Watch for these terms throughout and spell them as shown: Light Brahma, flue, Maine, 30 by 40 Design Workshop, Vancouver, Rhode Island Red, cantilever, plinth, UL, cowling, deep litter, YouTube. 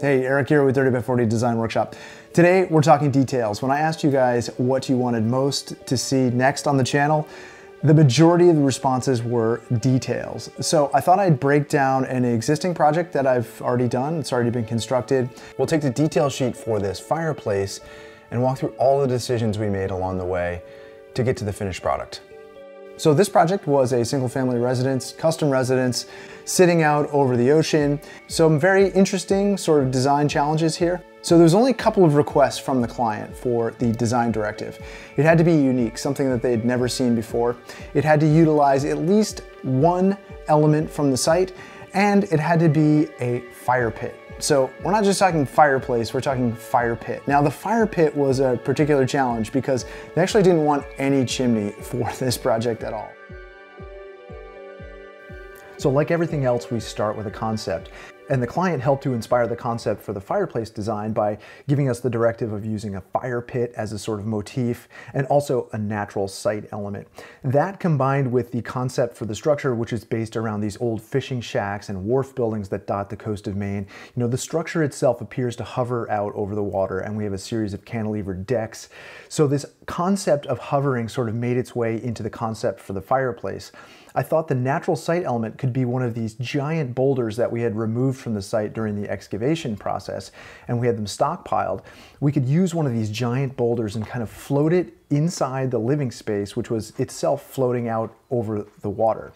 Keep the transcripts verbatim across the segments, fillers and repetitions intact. Hey, Eric here with thirty by forty Design Workshop. Today, we're talking details. When I asked you guys what you wanted most to see next on the channel, the majority of the responses were details. So I thought I'd break down an existing project that I've already done. It's already been constructed. We'll take the detail sheet for this fireplace and walk through all the decisions we made along the way to get to the finished product. So this project was a single family residence, custom residence, sitting out over the ocean. Some very interesting sort of design challenges here. So there's only a couple of requests from the client for the design directive. It had to be unique, something that they had never seen before. It had to utilize at least one element from the site, and it had to be a fire pit. So we're not just talking fireplace, we're talking fire pit. Now the fire pit was a particular challenge because they actually didn't want any chimney for this project at all. So like everything else, we start with a concept. And the client helped to inspire the concept for the fireplace design by giving us the directive of using a fire pit as a sort of motif and also a natural site element. That combined with the concept for the structure, which is based around these old fishing shacks and wharf buildings that dot the coast of Maine, you know, the structure itself appears to hover out over the water, and we have a series of cantilever decks. So this concept of hovering sort of made its way into the concept for the fireplace. I thought the natural site element could be one of these giant boulders that we had removed from the site during the excavation process, and we had them stockpiled. We could use one of these giant boulders and kind of float it inside the living space, which was itself floating out over the water.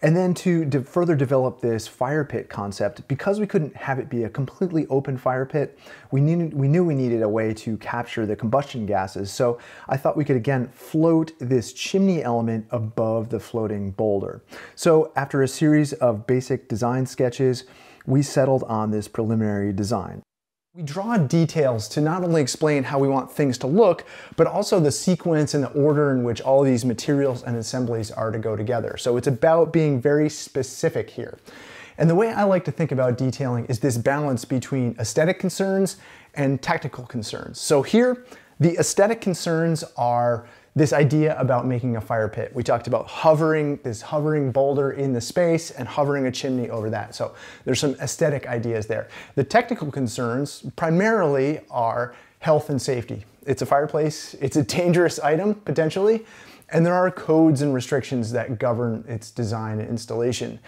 And then to de- further develop this fire pit concept, because we couldn't have it be a completely open fire pit, we, needed, we knew we needed a way to capture the combustion gases. So I thought we could again float this chimney element above the floating boulder. So after a series of basic design sketches, we settled on this preliminary design. We draw details to not only explain how we want things to look, but also the sequence and the order in which all these materials and assemblies are to go together. So it's about being very specific here. And the way I like to think about detailing is this balance between aesthetic concerns and technical concerns. So here, the aesthetic concerns are this idea about making a fire pit. We talked about hovering, this hovering boulder in the space and hovering a chimney over that. So there's some aesthetic ideas there. The technical concerns primarily are health and safety. It's a fireplace, it's a dangerous item potentially, and there are codes and restrictions that govern its design and installation.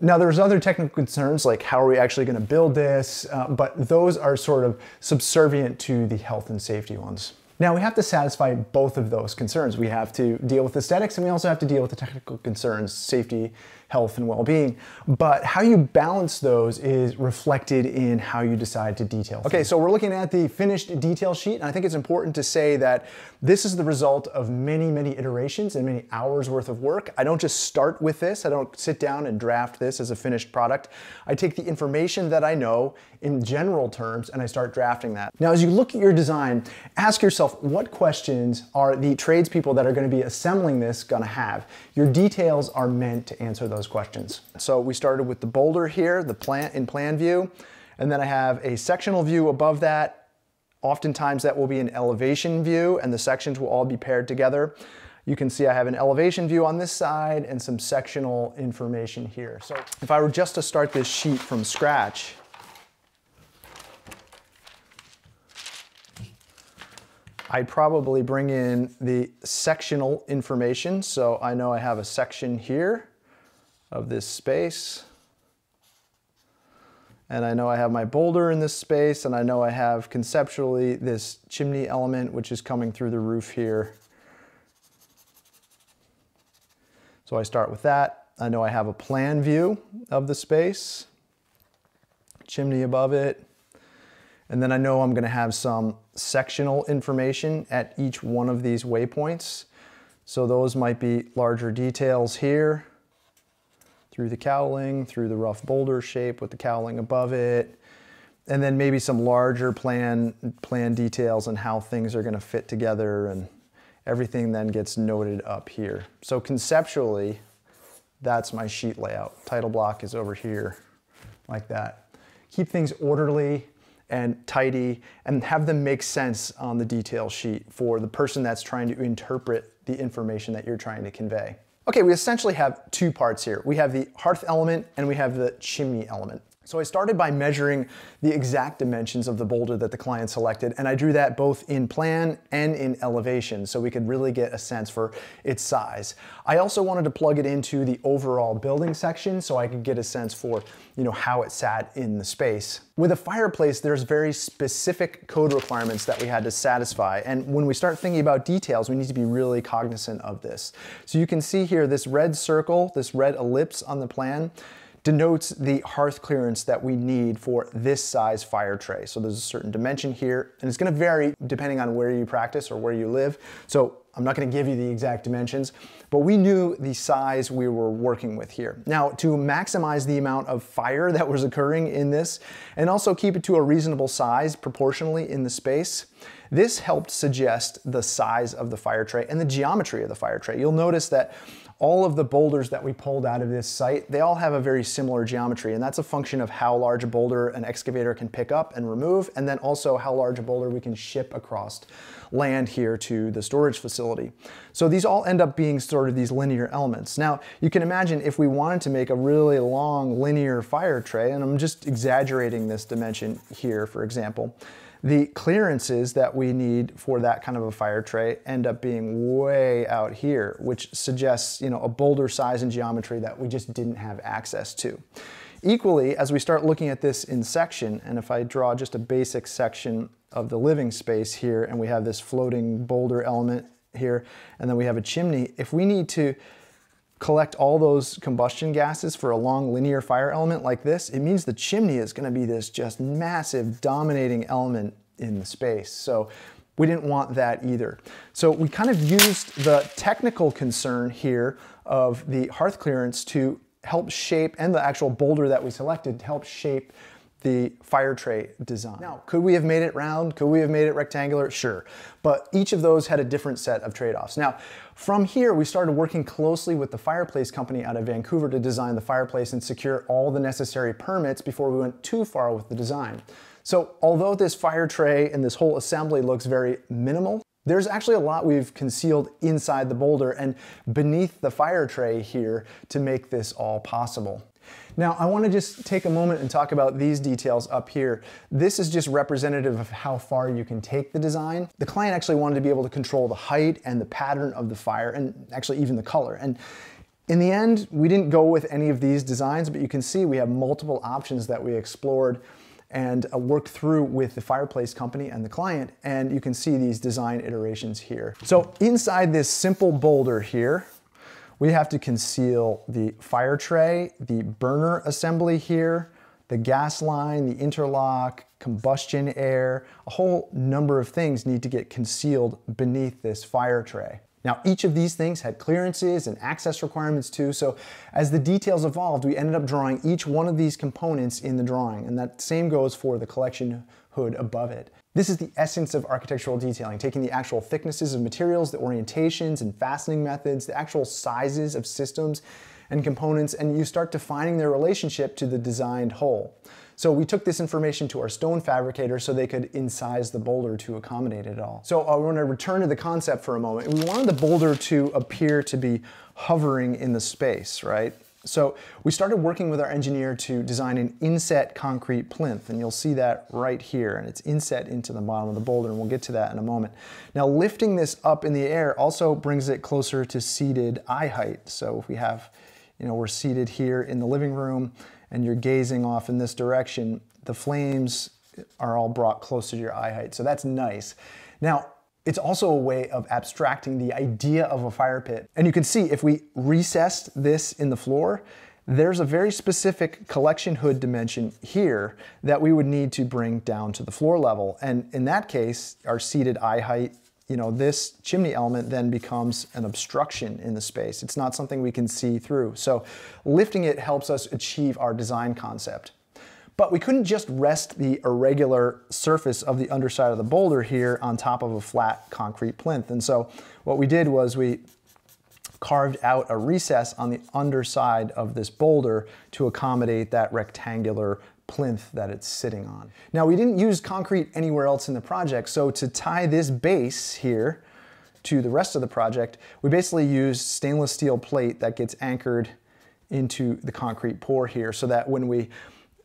Now there's other technical concerns like how are we actually gonna build this, uh, but those are sort of subservient to the health and safety ones. Now we have to satisfy both of those concerns. We have to deal with aesthetics and we also have to deal with the technical concerns, safety, health, and well-being. But how you balance those is reflected in how you decide to detail. Okay, so we're looking at the finished detail sheet, and I think it's important to say that this is the result of many, many iterations and many hours worth of work. I don't just start with this. I don't sit down and draft this as a finished product. I take the information that I know in general terms and I start drafting that. Now, as you look at your design, ask yourself, what questions are the tradespeople that are going to be assembling this going to have? Your details are meant to answer those questions. So we started with the boulder here, the plant in plan view, and then I have a sectional view above that. Oftentimes that will be an elevation view, and the sections will all be paired together. You can see I have an elevation view on this side and some sectional information here. So if I were just to start this sheet from scratch, I'd probably bring in the sectional information. So I know I have a section here of this space. And I know I have my boulder in this space, and I know I have conceptually this chimney element, which is coming through the roof here. So I start with that. I know I have a plan view of the space, chimney above it. And then I know I'm gonna have some sectional information at each one of these waypoints. So those might be larger details here, through the cowling, through the rough boulder shape with the cowling above it, and then maybe some larger plan, plan details on how things are gonna fit together, and everything then gets noted up here. So conceptually, that's my sheet layout. Title block is over here, like that. Keep things orderly and tidy, and have them make sense on the detail sheet for the person that's trying to interpret the information that you're trying to convey. Okay, we essentially have two parts here. We have the hearth element and we have the chimney element. So I started by measuring the exact dimensions of the boulder that the client selected, and I drew that both in plan and in elevation so we could really get a sense for its size. I also wanted to plug it into the overall building section so I could get a sense for, you know, how it sat in the space. With a fireplace, there's very specific code requirements that we had to satisfy, and when we start thinking about details, we need to be really cognizant of this. So you can see here this red circle, this red ellipse on the plan, denotes the hearth clearance that we need for this size fire tray. So there's a certain dimension here, and it's gonna vary depending on where you practice or where you live. So I'm not gonna give you the exact dimensions, but we knew the size we were working with here. Now, to maximize the amount of fire that was occurring in this, and also keep it to a reasonable size proportionally in the space, this helped suggest the size of the fire tray and the geometry of the fire tray. You'll notice that all of the boulders that we pulled out of this site, they all have a very similar geometry, and that's a function of how large a boulder an excavator can pick up and remove, and then also how large a boulder we can ship across land here to the storage facility. So these all end up being sort of these linear elements. Now, you can imagine if we wanted to make a really long linear fire tray, and I'm just exaggerating this dimension here, for example, the clearances that we need for that kind of a fire tray end up being way out here, which suggests, you know, a boulder size and geometry that we just didn't have access to. Equally, as we start looking at this in section, and if I draw just a basic section of the living space here, and we have this floating boulder element here, and then we have a chimney, if we need to collect all those combustion gases for a long linear fire element like this, it means the chimney is gonna be this just massive dominating element in the space. So we didn't want that either. So we kind of used the technical concern here of the hearth clearance to help shape, and the actual boulder that we selected to help shape the fire tray design. Now, could we have made it round? Could we have made it rectangular? Sure, but each of those had a different set of trade-offs. Now, from here, we started working closely with the fireplace company out of Vancouver to design the fireplace and secure all the necessary permits before we went too far with the design. So although this fire tray and this whole assembly looks very minimal, there's actually a lot we've concealed inside the boulder and beneath the fire tray here to make this all possible. Now, I want to just take a moment and talk about these details up here. This is just representative of how far you can take the design. The client actually wanted to be able to control the height and the pattern of the fire, and actually even the color. And in the end, we didn't go with any of these designs, but you can see we have multiple options that we explored and worked through with the fireplace company and the client, and you can see these design iterations here. So inside this simple boulder here, we have to conceal the fire tray, the burner assembly here, the gas line, the interlock, combustion air, a whole number of things need to get concealed beneath this fire tray. Now, each of these things had clearances and access requirements too, so as the details evolved, we ended up drawing each one of these components in the drawing, and that same goes for the collection hood above it. This is the essence of architectural detailing, taking the actual thicknesses of materials, the orientations and fastening methods, the actual sizes of systems and components, and you start defining their relationship to the designed whole. So we took this information to our stone fabricator so they could incise the boulder to accommodate it all. So I want to return to the concept for a moment. We wanted the boulder to appear to be hovering in the space, right? So we started working with our engineer to design an inset concrete plinth, and you'll see that right here, and it's inset into the bottom of the boulder, and we'll get to that in a moment. Now, lifting this up in the air also brings it closer to seated eye height. So if we have, you know, we're seated here in the living room and you're gazing off in this direction, the flames are all brought closer to your eye height. So that's nice. Now, it's also a way of abstracting the idea of a fire pit. And you can see if we recessed this in the floor, there's a very specific collection hood dimension here that we would need to bring down to the floor level. And in that case, our seated eye height, you know, this chimney element then becomes an obstruction in the space. It's not something we can see through. So lifting it helps us achieve our design concept. But we couldn't just rest the irregular surface of the underside of the boulder here on top of a flat concrete plinth. And so what we did was we carved out a recess on the underside of this boulder to accommodate that rectangular plinth that it's sitting on. Now, we didn't use concrete anywhere else in the project, so to tie this base here to the rest of the project, we basically used stainless steel plate that gets anchored into the concrete pour here so that when we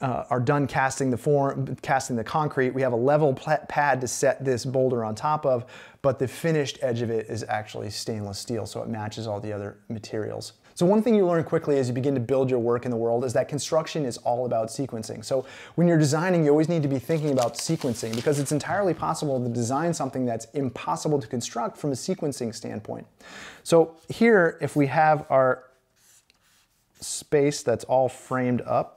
uh, are done casting the form, casting the concrete, we have a level pad to set this boulder on top of, but the finished edge of it is actually stainless steel, so it matches all the other materials. So one thing you learn quickly as you begin to build your work in the world is that construction is all about sequencing. So when you're designing, you always need to be thinking about sequencing, because it's entirely possible to design something that's impossible to construct from a sequencing standpoint. So here, if we have our space that's all framed up,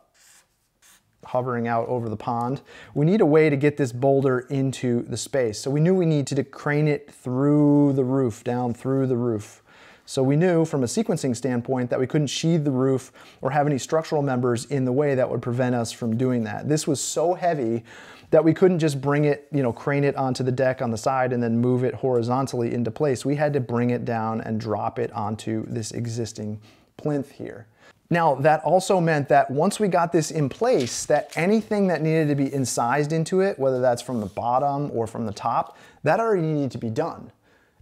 hovering out over the pond, we need a way to get this boulder into the space. So we knew we needed to crane it through the roof, down through the roof. So we knew from a sequencing standpoint that we couldn't sheathe the roof or have any structural members in the way that would prevent us from doing that. This was so heavy that we couldn't just bring it, you know, crane it onto the deck on the side and then move it horizontally into place. We had to bring it down and drop it onto this existing plinth here. Now, that also meant that once we got this in place, that anything that needed to be incised into it, whether that's from the bottom or from the top, that already needed to be done.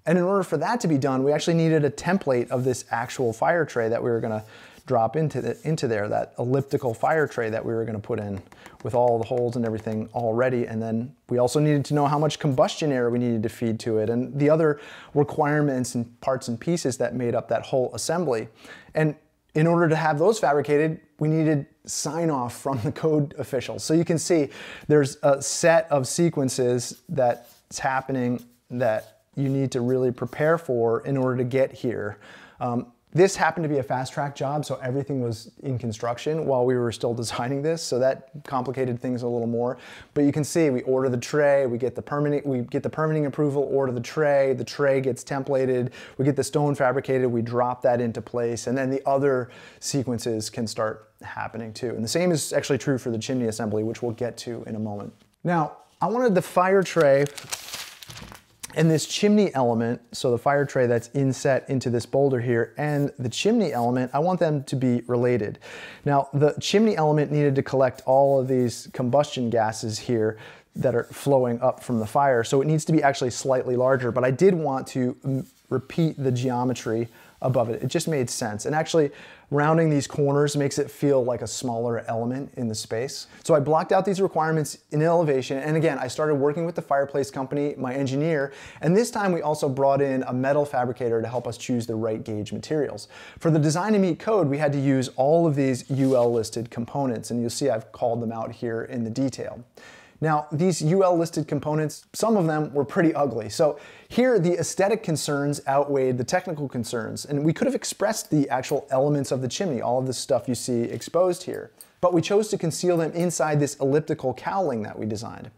And in order for that to be done, we actually needed a template of this actual fire tray that we were gonna drop into, the, into there, that elliptical fire tray that we were gonna put in with all the holes and everything already. And then we also needed to know how much combustion air we needed to feed to it and the other requirements and parts and pieces that made up that whole assembly. And in order to have those fabricated, we needed sign off from the code officials. So you can see there's a set of sequences that's happening that you need to really prepare for in order to get here. Um, this happened to be a fast track job, so everything was in construction while we were still designing this, so that complicated things a little more. But you can see we order the tray, we get the permanent, we get the permitting approval, order the tray, the tray gets templated, we get the stone fabricated, we drop that into place, and then the other sequences can start happening too. And the same is actually true for the chimney assembly, which we'll get to in a moment. Now, I wanted the fire tray and this chimney element, so the fire tray that's inset into this boulder here, and the chimney element, I want them to be related. Now, the chimney element needed to collect all of these combustion gases here that are flowing up from the fire, so it needs to be actually slightly larger, but I did want to repeat the geometry above it. It just made sense. And actually, rounding these corners makes it feel like a smaller element in the space. So I blocked out these requirements in elevation. And again, I started working with the fireplace company, my engineer, and this time we also brought in a metal fabricator to help us choose the right gauge materials. For the design to meet code, we had to use all of these U L listed components, and you'll see I've called them out here in the detail. Now, these U L listed components, some of them were pretty ugly. So here, the aesthetic concerns outweighed the technical concerns, and we could have expressed the actual elements of the chimney, all of the stuff you see exposed here, but we chose to conceal them inside this elliptical cowling that we designed.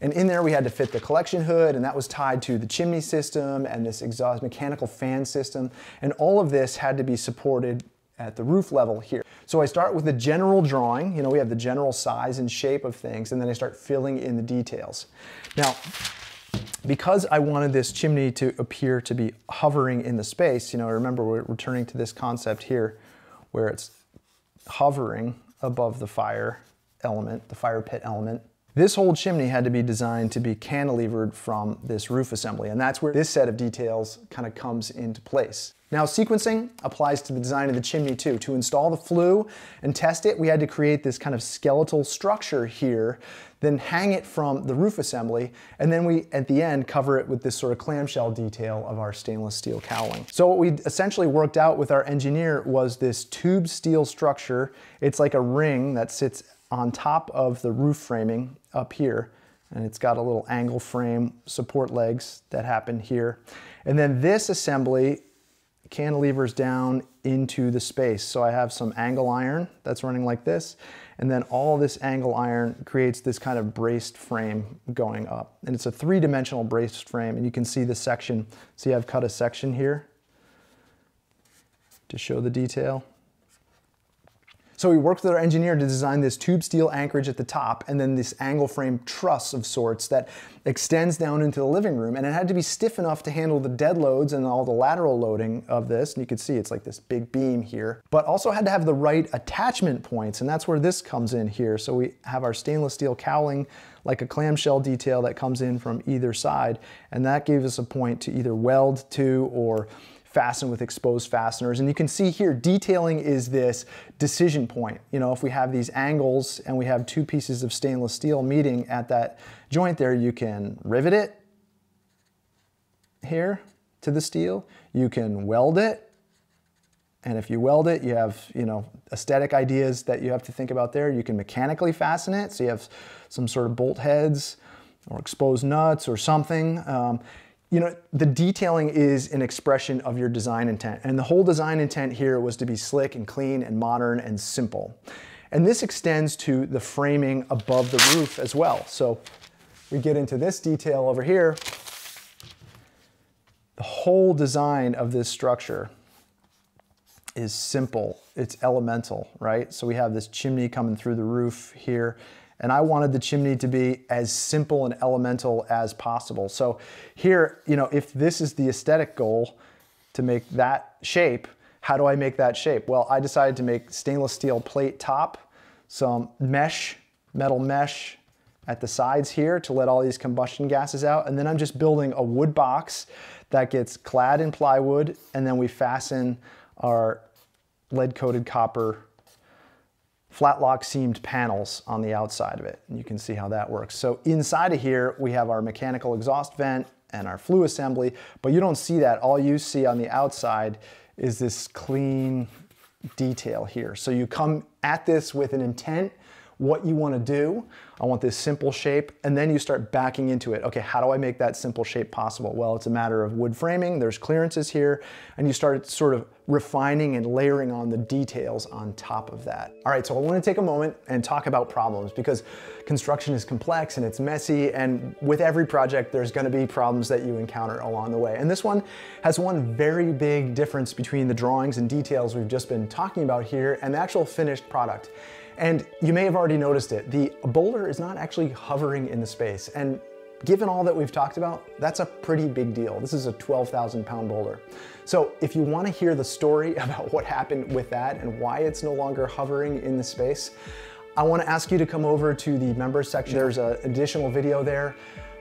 And in there, we had to fit the collection hood, and that was tied to the chimney system and this exhaust mechanical fan system, and all of this had to be supported at the roof level here. So I start with the general drawing, you know, we have the general size and shape of things, and then I start filling in the details. Now, because I wanted this chimney to appear to be hovering in the space, you know, remember we're returning to this concept here where it's hovering above the fire element, the fire pit element. This whole chimney had to be designed to be cantilevered from this roof assembly, and that's where this set of details kind of comes into place. Now, sequencing applies to the design of the chimney too. To install the flue and test it, we had to create this kind of skeletal structure here, then hang it from the roof assembly, and then we, at the end, cover it with this sort of clamshell detail of our stainless steel cowling. So what we essentially worked out with our engineer was this tube steel structure. It's like a ring that sits on top of the roof framing up here, and it's got a little angle frame support legs that happen here. And then this assembly cantilevers down into the space. So I have some angle iron that's running like this, and then all this angle iron creates this kind of braced frame going up. And it's a three-dimensional braced frame, and you can see the section. See, I've cut a section here to show the detail. So we worked with our engineer to design this tube steel anchorage at the top, and then this angle frame truss of sorts that extends down into the living room, and it had to be stiff enough to handle the dead loads and all the lateral loading of this, and you can see it's like this big beam here, but also had to have the right attachment points, and that's where this comes in here. So we have our stainless steel cowling, like a clamshell detail that comes in from either side, and that gave us a point to either weld to or fasten with exposed fasteners. And you can see here, detailing is this decision point. You know, if we have these angles and we have two pieces of stainless steel meeting at that joint there, you can rivet it here to the steel, you can weld it. And if you weld it, you have, you know, aesthetic ideas that you have to think about there. You can mechanically fasten it, so you have some sort of bolt heads or exposed nuts or something. Um, you know, the detailing is an expression of your design intent. And the whole design intent here was to be slick and clean and modern and simple. And this extends to the framing above the roof as well. So we get into this detail over here. The whole design of this structure is simple, it's elemental, right? So we have this chimney coming through the roof here, and I wanted the chimney to be as simple and elemental as possible. So here, you know, if this is the aesthetic goal to make that shape, how do I make that shape? Well, I decided to make stainless steel plate top, some mesh, metal mesh at the sides here to let all these combustion gases out, and then I'm just building a wood box that gets clad in plywood, and then we fasten our lead-coated copper flat-lock seamed panels on the outside of it. And you can see how that works. So inside of here, we have our mechanical exhaust vent and our flue assembly, but you don't see that. All you see on the outside is this clean detail here. So you come at this with an intent, what you want to do. I want this simple shape, and then you start backing into it. Okay, how do I make that simple shape possible? Well, it's a matter of wood framing, there's clearances here, and you start sort of refining and layering on the details on top of that. All right, so I want to take a moment and talk about problems, because construction is complex and it's messy, and with every project there's going to be problems that you encounter along the way. And this one has one very big difference between the drawings and details we've just been talking about here and the actual finished product. And you may have already noticed it, the boulder is not actually hovering in the space. And given all that we've talked about, that's a pretty big deal. This is a twelve thousand pound boulder. So if you want to hear the story about what happened with that and why it's no longer hovering in the space, I want to ask you to come over to the members section. There's an additional video there.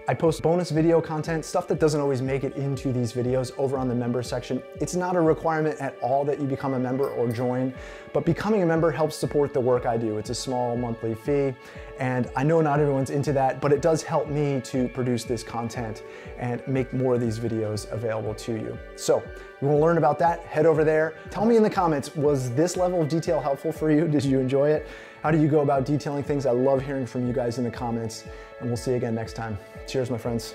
I post bonus video content, stuff that doesn't always make it into these videos, over on the member section. It's not a requirement at all that you become a member or join, but becoming a member helps support the work I do. It's a small monthly fee, and I know not everyone's into that, but it does help me to produce this content and make more of these videos available to you. So you want to learn about that, head over there. Tell me in the comments, was this level of detail helpful for you? Did you enjoy it? How do you go about detailing things? I love hearing from you guys in the comments, and we'll see you again next time. Cheers, my friends.